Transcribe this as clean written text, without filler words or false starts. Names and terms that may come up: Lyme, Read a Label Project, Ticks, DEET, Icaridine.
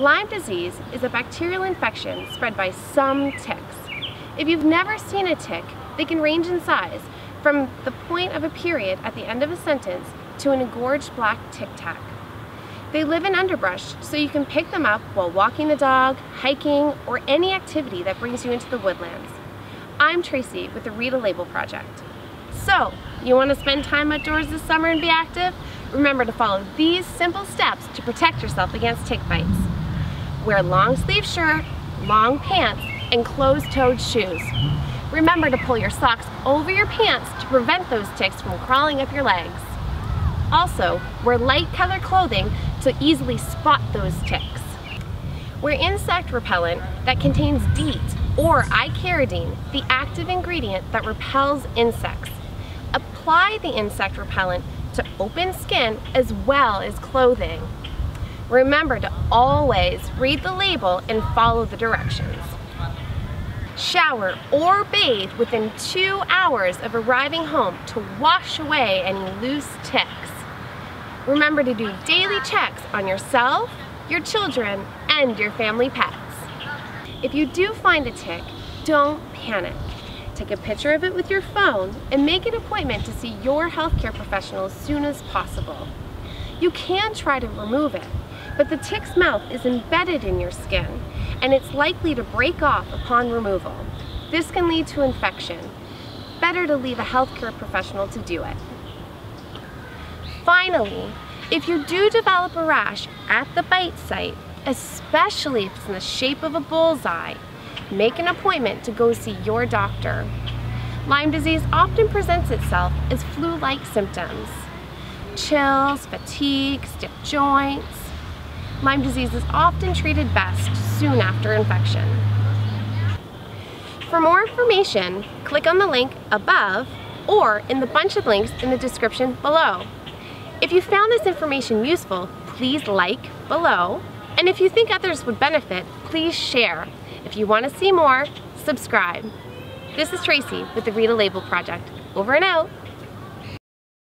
Lyme disease is a bacterial infection spread by some ticks. If you've never seen a tick, they can range in size from the point of a period at the end of a sentence to an engorged black tic-tac. They live in underbrush, so you can pick them up while walking the dog, hiking, or any activity that brings you into the woodlands. I'm Tracy with the Read a Label Project. So, you want to spend time outdoors this summer and be active? Remember to follow these simple steps to protect yourself against tick bites. Wear a long sleeve shirt, long pants, and closed-toed shoes. Remember to pull your socks over your pants to prevent those ticks from crawling up your legs. Also, wear light-colored clothing to easily spot those ticks. Wear insect repellent that contains DEET or Icaridine, the active ingredient that repels insects. Apply the insect repellent to open skin as well as clothing. Remember to always read the label and follow the directions. Shower or bathe within 2 hours of arriving home to wash away any loose ticks. Remember to do daily checks on yourself, your children, and your family pets. If you do find a tick, don't panic. Take a picture of it with your phone and make an appointment to see your healthcare professional as soon as possible. You can try to remove it, but the tick's mouth is embedded in your skin and it's likely to break off upon removal. This can lead to infection. Better to leave a healthcare professional to do it. Finally, if you do develop a rash at the bite site, especially if it's in the shape of a bullseye, make an appointment to go see your doctor. Lyme disease often presents itself as flu-like symptoms. Chills, fatigue, stiff joints. Lyme disease is often treated best soon after infection. For more information, click on the link above or in the bunch of links in the description below. If you found this information useful, please like below. And if you think others would benefit, please share. If you want to see more, subscribe. This is Tracy with the Read a Label Project. Over and out.